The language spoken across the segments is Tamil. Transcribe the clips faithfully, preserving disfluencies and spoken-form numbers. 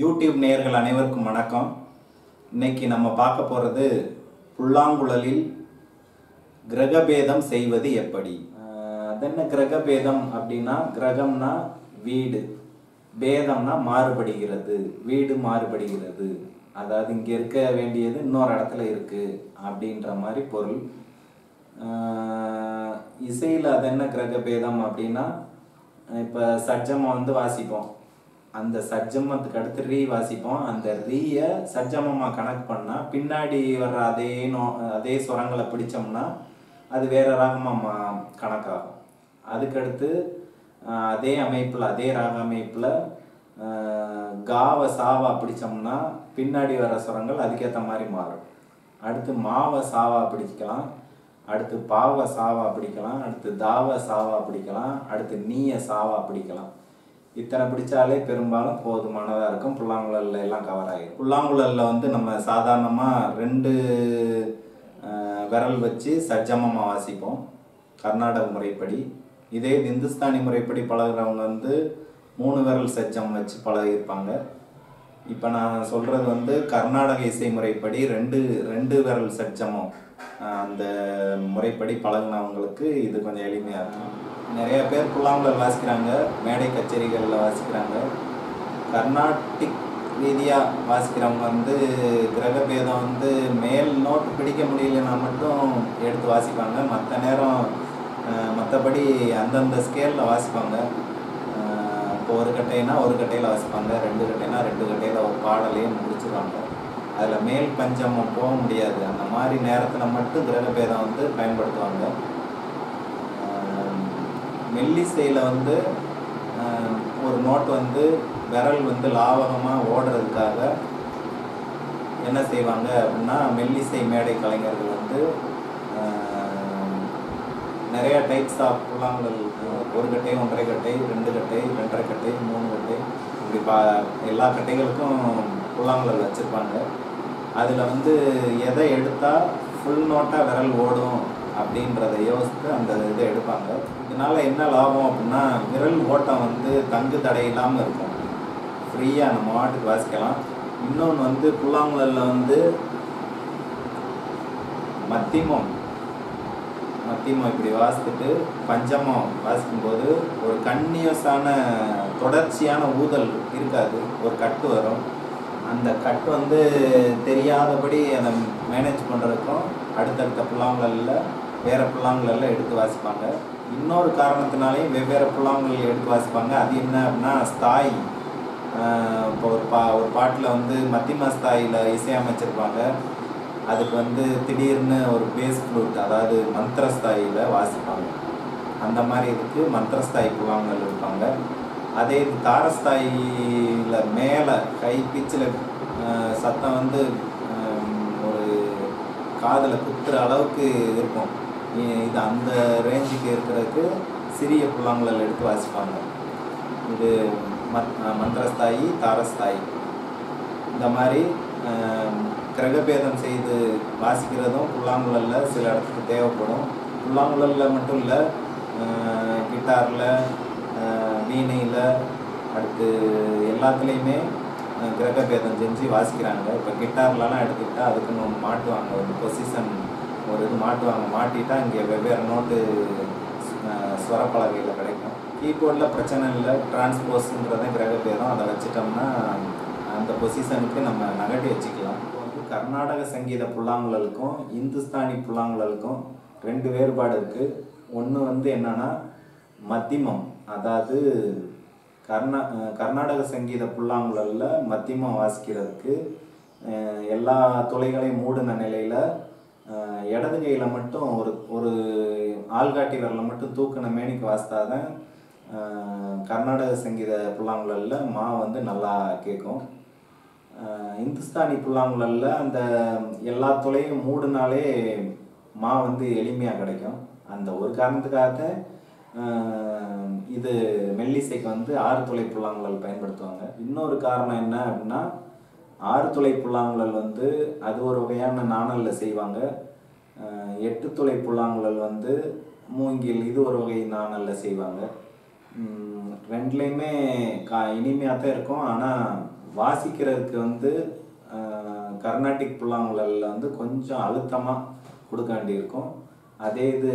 யூடியூப் நேயர்கள் அனைவருக்கும் வணக்கம். இன்னைக்கு நம்ம பார்க்க போகிறது புல்லாங்குழலில் கிரகபேதம் செய்வது எப்படி. அது என்ன கிரகபேதம் அப்படின்னா, கிரகம்னா வீடு, பேதம்னா மாறுபடுகிறது, வீடு மாறுபடுகிறது, அதாவது இங்கே இருக்க வேண்டியது இன்னொரு இடத்துல இருக்குது அப்படின்ற மாதிரி பொருள். இசையில் அது என்ன கிரகபேதம் அப்படின்னா, இப்போ சட்ஜமா வந்து வாசிப்போம், அந்த சட்ஜமத்துக்கு அடுத்து ரீ வாசிப்போம், அந்த ரீயை சட்ஜமமாக கனெக்ட் பண்ணால் பின்னாடி வர்ற அதே நோ அதே சுரங்களை பிடிச்சோம்னா அது வேற ராகமாக கணக்காகும். அதுக்கடுத்து அதே அமைப்பில் அதே ராக அமைப்பில் காவை சாவா பிடிச்சோம்னா பின்னாடி வர சுரங்கள் அதுக்கேற்ற மாதிரி மாறும். அடுத்து மாவை சாவா பிடிக்கலாம், அடுத்து பாவை சாவா பிடிக்கலாம், அடுத்து தாவை சாவா பிடிக்கலாம், அடுத்து நீயை சாவா பிடிக்கலாம். இத்தனை பிடிச்சாலே பெரும்பாலும் போதுமானதாக இருக்கும், புல்லாங்குழல்ல எல்லாம் கவர் ஆகிடும். புல்லாங்குழலில் வந்து நம்ம சாதாரணமாக ரெண்டு விரல் வச்சு சட்ஜமமாக வாசிப்போம் கர்நாடக முறைப்படி. இதே இந்துஸ்தானி முறைப்படி பழகிறவங்க வந்து மூணு விரல் சட்ஜம் வச்சு பழகிருப்பாங்க. இப்போ நான் சொல்கிறது வந்து கர்நாடக இசை முறைப்படி ரெண்டு ரெண்டு விரல் சட்ஜமம் அந்த முறைப்படி பழகினவங்களுக்கு இது கொஞ்சம் எளிமையாக இருக்கும். நிறைய பேர் புல்லாங்குழல் வாசிக்கிறாங்க, மேடை கச்சேரிகளில் வாசிக்கிறாங்க. கர்நாடிக் ரீதியாக வாசிக்கிறவங்க வந்து கிரகபேதம் வந்து மேல் நோட்டு பிடிக்க முடியலன்னா மட்டும் எடுத்து வாசிப்பாங்க, மற்ற நேரம் மற்றபடி அந்தந்த ஸ்கேலில் வாசிப்பாங்க. இப்போ ஒரு கட்டைனா ஒரு கட்டையில் வாசிப்பாங்க, ரெண்டு கட்டைனா ரெண்டு கட்டையில் ஒரு பாடலையும் முடிச்சுருவாங்க. அதில் மேல் பஞ்சமும் போக முடியாது. அந்த மாதிரி நேரத்தில் மட்டும் கிரகபேதம் வந்து பயன்படுத்துவாங்க. மெல்லிசையில் வந்து ஒரு நோட்டு வந்து விரல் வந்து லாவகமாக ஓடுறதுக்காக என்ன செய்வாங்க அப்படின்னா, மெல்லிசை மேடை கலைஞர்கள் வந்து நிறைய டைப்ஸ் ஆஃப் புல்லாங்குழல், ஒரு கட்டை, ஒன்றரை கட்டை, ரெண்டு கட்டை, ரெண்டரை கட்டை, மூணு கட்டை, இப்படி பா எல்லா கட்டைகளுக்கும் புல்லாங்குழல் வச்சுருப்பாங்க. அதில் வந்து எதை எடுத்தால் ஃபுல் நோட்டாக விரல் ஓடும் அப்படின்றத யோசித்து அந்த இதை எடுப்பாங்க. இதனால் என்ன லாபம் அப்படின்னா, விரல் ஓட்டம் வந்து தங்கு தடை இல்லாமல் இருக்கும், ஃப்ரீயாக நம்ம ஆட்டுக்கு வாசிக்கலாம். இன்னொன்று வந்து புல்லாங்குழலில் வந்து மத்தியமம் மத்தியமம் இப்படி வாசித்துட்டு பஞ்சமம் வாசிக்கும்போது ஒரு கன்னியஸான தொடர்ச்சியான ஊதல் இருக்காது, ஒரு கட்டு வரும். அந்த கட் வந்து தெரியாதபடி அதை மேனேஜ் பண்ணுறதுக்கும் அடுத்தடுத்த புல்லாங்குழலில் வேறு புல்லாங்குழலில் எடுத்து வாசிப்பாங்க. இன்னொரு காரணத்தினாலேயும் வெவ்வேறு புல்லாங்குழல் எடுத்து வாசிப்பாங்க. அது என்ன அப்படின்னா, ஸ்தாய், இப்போ ஒரு பா ஒரு பாட்டில் வந்து மத்தியம ஸ்தாயில் இசையமைச்சிருப்பாங்க, அதுக்கு வந்து திடீர்னு ஒரு பேஸ் ஃப்ளூட், அதாவது மந்திரஸ்தாயில் வாசிப்பாங்க. அந்த மாதிரி இதுக்கு மந்திரஸ்தாய் புல்லாங்குழல் இருப்பாங்க. அதே இது தாரஸ்தாயில் மேலே கை பிச்சில் சத்தம் வந்து ஒரு காதில் குத்துற அளவுக்கு இருக்கும். இது அந்த ரேஞ்சுக்கு இருக்கிறதுக்கு சிறிய புல்லாங்குழல் எடுத்து வாசிப்பாங்க. இது மத் மந்திரஸ்தாயி, தாரஸ்தாயி. இந்த மாதிரி கிரகபேதம் செய்து வாசிக்கிறதும் புல்லாங்குழலில் சில இடத்துக்கு தேவைப்படும். புல்லாங்குழலில் மட்டும் இல்லை, கிட்டாரில், வீணையில், அடுத்து எல்லாத்துலேயுமே கிரகபேதம் செஞ்சு வாசிக்கிறாங்க. இப்போ கிட்டார்லலாம் எடுத்துக்கிட்டால் அதுக்குன்னு ஒன்று மாட்டுவாங்க, ஒரு பொசிஷன் ஒரு இது மாட்டுவாங்க. மாட்டிட்டால் இங்கே வெவ்வேறு நோட்டு ஸ்வரப்பலகையில் கிடைக்கும். கீபோர்டில் பிரச்சனை இல்லை, டிரான்ஸ்போஸ்ங்கிறத கிரகபேதம், அதை வச்சுட்டோம்னா அந்த பொசிஷனுக்கு நம்ம நகட்டி வச்சுக்கலாம். இப்போ வந்து கர்நாடக சங்கீத புல்லாங்குழலுக்கும் இந்துஸ்தானி புல்லாங்குழலுக்கும் ரெண்டு வேறுபாடு இருக்குது. ஒன்று வந்து என்னென்னா மத்தியமம், அதாவது கர்நா கர்நாடக சங்கீத புல்லாங்குழலில் மத்தியமம் வாசிக்கிறதுக்கு எல்லா துளைகளையும் மூடின நிலையில் இடது கையில் மட்டும் ஒரு ஒரு ஆள்காட்டி விரலை மட்டும் தூக்கின மேனிக்கு வாசித்தாதான் கர்நாடக சங்கீத புல்லாங்குழலில் மா வந்து நல்லா கேட்கும். இந்துஸ்தானி புல்லாங்குழலில் அந்த எல்லா துளையும் மூடினாலே மா வந்து எளிமையாக கிடைக்கும். அந்த ஒரு காரணத்துக்காக இது மெல்லிசைக்கு வந்து ஆறு துளை புல்லாங்குழல் பயன்படுத்துவாங்க. இன்னொரு காரணம் என்ன அப்படின்னா, ஆறு துளை புல்லாங்குழல் வந்து அது ஒரு வகையான நாணலில் செய்வாங்க. எட்டு துளை புல்லாங்குழல் வந்து மூங்கில், இது ஒரு வகை நாணலில் செய்வாங்க. ரெண்டுலேயுமே கா இனிமையாக தான் இருக்கும், ஆனால் வாசிக்கிறதுக்கு வந்து கர்நாடிக் புல்லாங்குழலில் வந்து கொஞ்சம் அழுத்தமாக கொடுக்க வேண்டியிருக்கும். அதே இது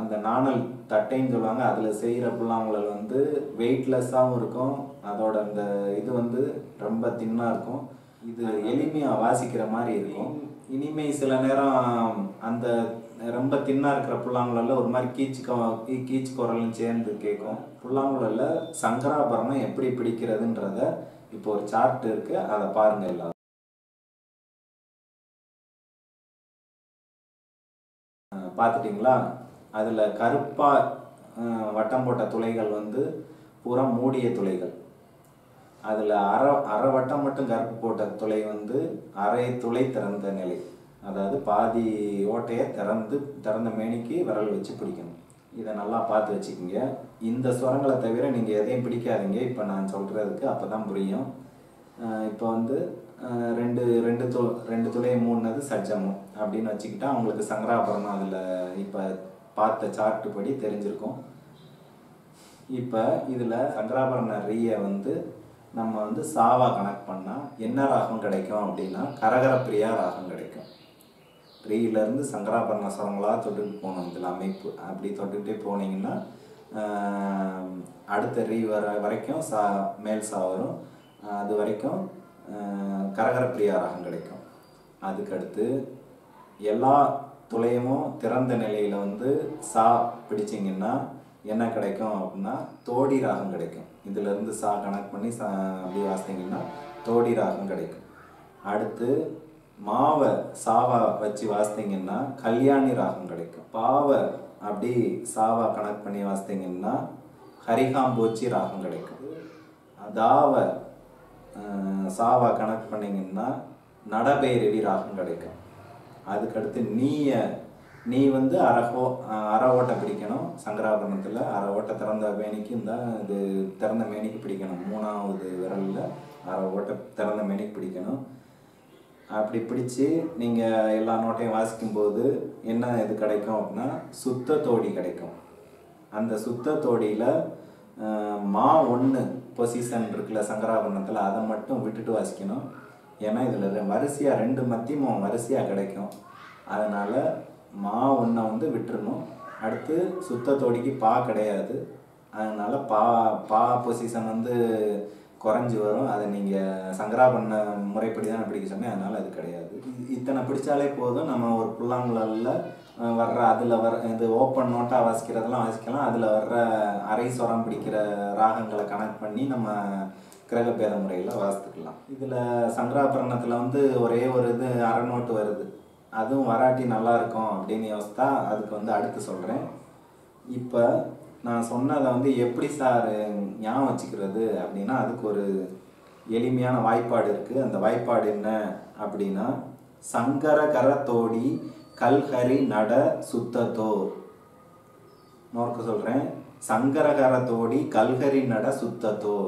அந்த நாணல் தட்டைன்னு சொல்லுவாங்க, அதில் செய்கிற புல்லாங்குழல் வந்து வெயிட்லெஸ்ஸாகவும் இருக்கும், அதோட அந்த இது வந்து ரொம்ப தின்னாக இருக்கும், இது எளிமையாக வாசிக்கிற மாதிரி இருக்கும். இனிமே சில நேரம் அந்த ரொம்ப தின்னாக இருக்கிற புல்லாங்குழலில் ஒரு மாதிரி கீச்சு கீ கீச்சு குரலும் சேர்ந்து கேட்கும். புல்லாங்குழலில் சங்கராபரணம் எப்படி பிடிக்கிறதுன்றத இப்போ ஒரு சார்ட் இருக்குது, அதை பாருங்கள் எல்லாரும். பார்த்துட்டிங்களா? அதில் கருப்பாக வட்டம் போட்ட துளைகள் வந்து பூரா மூடிய துளைகள், அதில் அரை அரை வட்டம் மட்டும் கருப்பு போட்ட துளை வந்து அரை துளை திறந்த நிலை, அதாவது பாதி ஓட்டையை திறந்து திறந்த மேனிக்கு விரல் வச்சு பிடிக்கணும். இதை நல்லா பார்த்து வச்சுக்கோங்க. இந்த ஸ்வரங்களை தவிர நீங்கள் எதையும் பிடிக்காதீங்க. இப்போ நான் சொல்கிறதுக்கு அப்போ தான் புரியும். இப்போ வந்து ரெண்டு ரெண்டு தொ ரெண்டு துளையை மூணுனது சட்ஜமம் அப்படின்னு வச்சுக்கிட்டால் அவங்களுக்கு சங்கராபரணம் அதில் இப்போ பார்த்த சார்ட்டு படி தெரிஞ்சிருக்கும். இப்போ இதில் சங்கராபரண ரீயை வந்து நம்ம வந்து சாவாக கனெக்ட் பண்ணால் என்ன ராகம் கிடைக்கும் அப்படின்னா கரகரப்பிரியா ராகம் கிடைக்கும். ரீயிலேருந்து சங்கராபரண சரங்களாக தொட்டுக்கிட்டு போகணும். இதில் அமைப்பு அப்படி தொட்டுக்கிட்டே போனீங்கன்னா அடுத்த ரீ வர வரைக்கும் சா மேல் சா வரும், அது வரைக்கும் கரகரப்பிரியா ராகம் கிடைக்கும். அதுக்கடுத்து எல்லா துளையமும் திறந்த நிலையில் வந்து சா பிடிச்சிங்கன்னா என்ன கிடைக்கும் அப்படின்னா தோடி ராகம் கிடைக்கும். இதிலேருந்து சா கனெக்ட் பண்ணி சா அப்படி வாசித்திங்கன்னா தோடி ராகம் கிடைக்கும். அடுத்து மாவை சாவை வச்சு வாசித்திங்கன்னா கல்யாணி ராகம் கிடைக்கும். பாவை அப்படி சாவை கனெக்ட் பண்ணி வாசித்திங்கன்னா ஹரிகாம்போச்சி ராகம் கிடைக்கும். தாவை சாவா கனெக்ட் பண்ணிங்கன்னா நடபைரவி ராகம் கிடைக்கும். அதுக்கடுத்து நீய நீ வந்து அரகோ அற ஓட்டை பிடிக்கணும். சங்கராபரணத்தில் அற ஓட்டை திறந்த மேனிக்கும் தான் இது திறந்த மேனிக்கு பிடிக்கணும். மூணாவது விரலில் அற ஓட்டை திறந்த மேனிக்கு பிடிக்கணும். அப்படி பிடிச்சி நீங்கள் எல்லா நோட்டையும் வாசிக்கும்போது என்ன இது கிடைக்கும் அப்படின்னா சுத்த தோடி கிடைக்கும். அந்த சுத்த தோடியில் மா ஒன்று பொசிஷன் இருக்குல்ல சங்கராபரணத்தில், அதை மட்டும் விட்டுட்டு வாசிக்கணும். ஏன்னா இதில் வரிசையாக ரெண்டு மத்தியமும் வரிசையாக கிடைக்கும், அதனால் மா ஒன்றை வந்து விட்டுருணும். அடுத்து சுத்தத்தோடிக்கு பா கிடையாது, அதனால் பா பா பொசிஷன் வந்து குறைஞ்சி வரும். அதை நீங்கள் சங்கராபரண முறைப்படி தான் பிடிக்க சொன்னேன், அதனால் அது கிடையாது. இத்தனை பிடிச்சாலே போதும். நம்ம ஒரு புல்லாங்குழலில் வர்ற அதில் வர இது ஓப்பன் நோட்டாக வாசிக்கிறதெல்லாம் வாசிக்கலாம். அதில் வர்ற அரை சொரம் பிடிக்கிற ராகங்களை கனெக்ட் பண்ணி நம்ம கிரகபேத முறையில் வாசித்துக்கலாம். இதில் சங்கராபரணத்தில் வந்து ஒரே ஒரு இது அரை நோட்டு வருது, அதுவும் வராட்டி நல்லாயிருக்கும் அப்படின்னு யோசித்தா அதுக்கு வந்து அடுத்து சொல்கிறேன். இப்போ நான் சொன்னதை வந்து எப்படி சார் ஞாபகம் வச்சுக்கிறது அப்படின்னா அதுக்கு ஒரு எளிமையான வாய்ப்பாடு இருக்குது. அந்த வாய்ப்பாடு என்ன அப்படின்னா சங்கரகர தோடி கல்ஹரி நட சுத்ததோ. நோக்க சொல்கிறேன், சங்கரகர தோடி கல்ஹரி நட சுத்ததோ.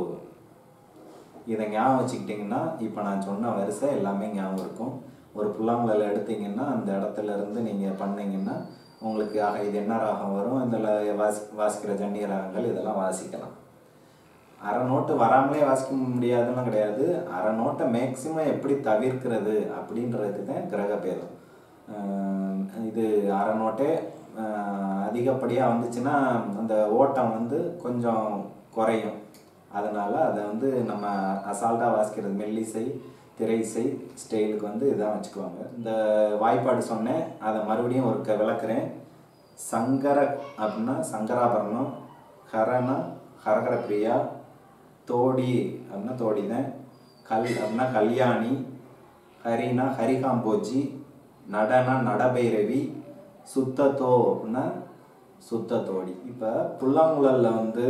இதை ஞாபகம் வச்சுக்கிட்டிங்கன்னா இப்போ நான் சொன்ன வரிசை எல்லாமே ஞாபகம் இருக்கும். ஒரு புல்லாங்குழலை எடுத்திங்கன்னா அந்த இடத்துலருந்து நீங்கள் பண்ணிங்கன்னா உங்களுக்கு ஆக இது என்ன ராகம் வரும், இதில் வாசி வாசிக்கிற ஜன்னி ராகங்கள் இதெல்லாம் வாசிக்கலாம். அரை நோட்டு வராமலே வாசிக்க முடியாதுலாம் கிடையாது, அரை நோட்டை மேக்சிமம் எப்படி தவிர்க்கிறது அப்படின்றது தான் கிரகபேதம். இது அரை நோட்டே அதிகப்படியாக வந்துச்சுன்னா அந்த ஓட்டம் வந்து கொஞ்சம் குறையும், அதனால் அதை வந்து நம்ம அசால்ட்டாக வாசிக்கிறது மெல்லிசை திரைசை ஸ்டைலுக்கு வந்து இதான் வச்சுக்குவாங்க. இந்த வாய்ப்பாடு சொன்னேன், அதை மறுபடியும் ஒரு விளக்குறேன். சங்கர அப்படின்னா சங்கராபரணம், ஹரனா ஹரகரப்பிரியா, தோடி அப்படின்னா தோடி தான், கல் அப்படின்னா கல்யாணி, ஹரினா ஹரிகாம்போஜி, நடனா நடபைரவி, சுத்தத்தோ அப்படின்னா சுத்தத்தோடி. இப்போ புல்லாங்குழலில் வந்து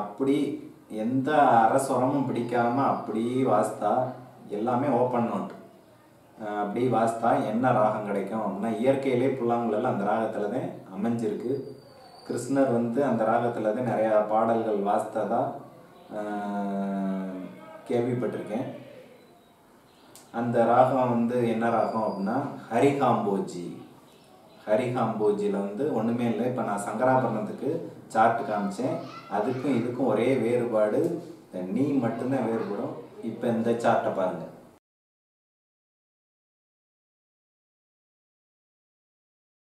அப்படி எந்த அரசுரமும் பிடிக்காமல் அப்படி வாஸ்தா எல்லாமே ஓப்பன் நோட்டு அப்படி வாசித்தா என்ன ராகம் கிடைக்கும் அப்படின்னா இயற்கையிலே புல்லாங்குழல் அந்த ராகத்தில் தான் அமைஞ்சிருக்கு. கிருஷ்ணர் வந்து அந்த ராகத்தில் தான் நிறையா பாடல்கள் வாசித்ததா கேள்விப்பட்டிருக்கேன். அந்த ராகம் வந்து என்ன ராகம் அப்படின்னா ஹரிகாம்போஜி. ஹரிகாம்போஜியில் வந்து ஒன்றுமே இல்லை. இப்போ நான் சங்கராபரணத்துக்கு சார்ட்டு காமிச்சேன், அதுக்கும் இதுக்கும் ஒரே வேறுபாடு, நீ மட்டும்தான் வேறுபடும். இப்போ இந்த சார்ட்டை பாருங்கள்.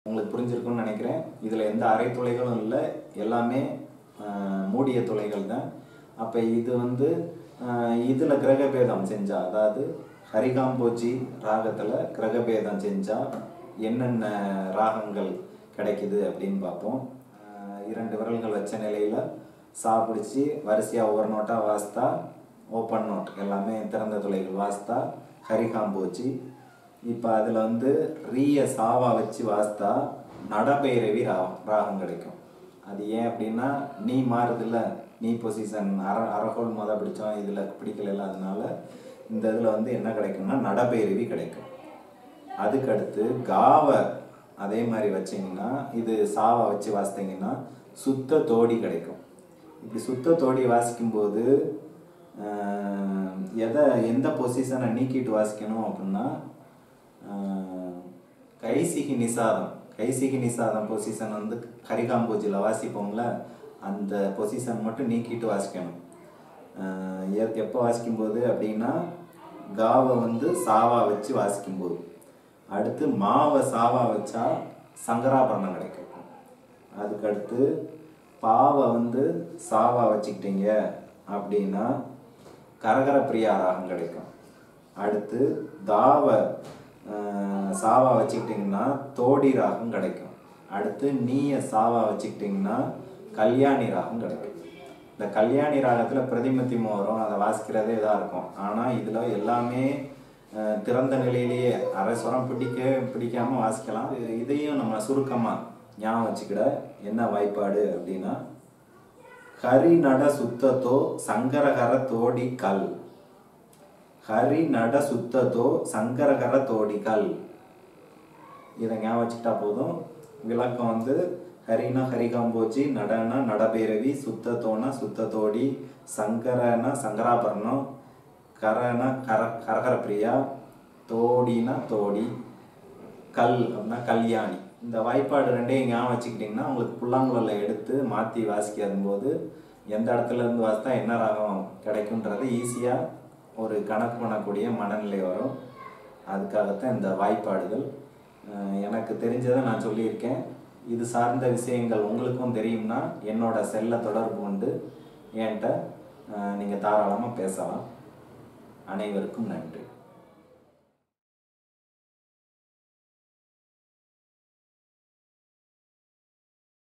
உங்களுக்கு புரிஞ்சிருக்குன்னு நினைக்கிறேன். இதில் எந்த அரை துளைகளும் இல்லை, எல்லாமே மூடிய துளைகள் தான். அப்போ இது வந்து இதில் கிரகபேதம் செஞ்சால், அதாவது ஹரிகாம்போஜி ராகத்தில் கிரகபேதம் செஞ்சால் என்னென்ன ராகங்கள் கிடைக்குது அப்படின்னு பார்ப்போம். இரண்டு விரல்கள் வச்ச நிலையில் சா பிடிச்சி வரிசையாக ஒரு நோட்டாக வாசித்தா ஓப்பன் நோட், எல்லாமே திறந்த துளைகள் வாசித்தா ஹரிகாம்போஜி. இப்போ அதில் வந்து ரீய சாவா வச்சு வாசித்தா நடபைரவி ராகம் ராகம் கிடைக்கும். அது ஏன் அப்படின்னா நீ மாறுதில்ல, நீ பொசிஷன் அர அரகோல் மொதல் பிடிச்சோம், இதில் பிடிக்கல, அதனால இந்த இதில் வந்து என்ன கிடைக்கும்னா நடபைரவி கிடைக்கும். அதுக்கடுத்து காவை அதே மாதிரி வச்சிங்கன்னா, இது சாவை வச்சு வாசித்தீங்கன்னா சுத்த தோடி கிடைக்கும். இப்படி சுத்த தோடி வாசிக்கும்போது எதை எந்த பொசிஷனை நீக்கிட்டு வாசிக்கணும் அப்படின்னா கைசிகி நிசாதம். கைசிகி நிசாதம் பொசிஷன் வந்து ஹரிகாம்போஜியில் வாசிப்போம்ல, அந்த பொசிஷன் மட்டும் நீக்கிட்டு வாசிக்கணும். எப்போ வாசிக்கும்போது அப்படின்னா காவை வந்து சாவா வச்சு வாசிக்கும்போது. அடுத்து மாவை சாவா வச்சா சங்கராபரணம் கிடைக்கும். அதுக்கடுத்து பாவை வந்து சாவா வச்சுக்கிட்டீங்க அப்படின்னா கரகர பிரியா ராகம் கிடைக்கும். அடுத்து தாவை சாவா வச்சுக்கிட்டிங்கன்னா தோடி ராகம் கிடைக்கும். அடுத்து நீயை சாவா வச்சுக்கிட்டிங்கன்னா கல்யாணி ராகம் கிடைக்கும். இந்த கல்யாணி ராகத்தில் பிரதிமத்தியம் வரும், அதை வாசிக்கிறதே இதாக இருக்கும். ஆனால் இதில் எல்லாமே திறந்த நிலையிலேயே அரசுரம் பிடிக்க பிடிக்காமல் வாசிக்கலாம். இதையும் நம்ம சுருக்கமாக ஞாபகம் வச்சுக்கிட என்ன வாய்ப்பாடு அப்படின்னா ஹரி நட சுத்தத்தோ சங்கரகர தோடி கல், ஹரி நட சுத்தத்தோ சங்கரகர தோடி கல். இதை ஞாபகம் வச்சுக்கிட்டா போதும். விளக்கம் வந்து ஹரினா ஹரிகாம்போஜி, நடனா நடபேரவி, சுத்தத்தோனா சுத்தத்தோடி, சங்கரனா சங்கராபரணம், கரனா கர கரகர பிரியா, தோடினா தோடி, கல் அப்படின்னா கல்யாணி. இந்த வாய்ப்பாடு ரெண்டையும் ஞாபகம் வச்சுக்கிட்டிங்கன்னா உங்களுக்கு புல்லாங்குழலை எடுத்து மாற்றி வாசிக்கும் போது எந்த இடத்துலேருந்து வாசித்தா என்ன ராகம் கிடைக்குன்றது ஈஸியாக ஒரு கணக்கு பண்ணக்கூடிய மனநிலை வரும். அதுக்காகத்தான் இந்த வாய்ப்பாடுகள். எனக்கு தெரிஞ்சதை நான் சொல்லியிருக்கேன். இது சார்ந்த விஷயங்கள் உங்களுக்கும் தெரியும்னா என்னோடய செல்லை தொடர்பு கொண்டு என்கிட்ட நீங்கள் தாராளமாக பேசலாம். அனைவருக்கும் நன்றி.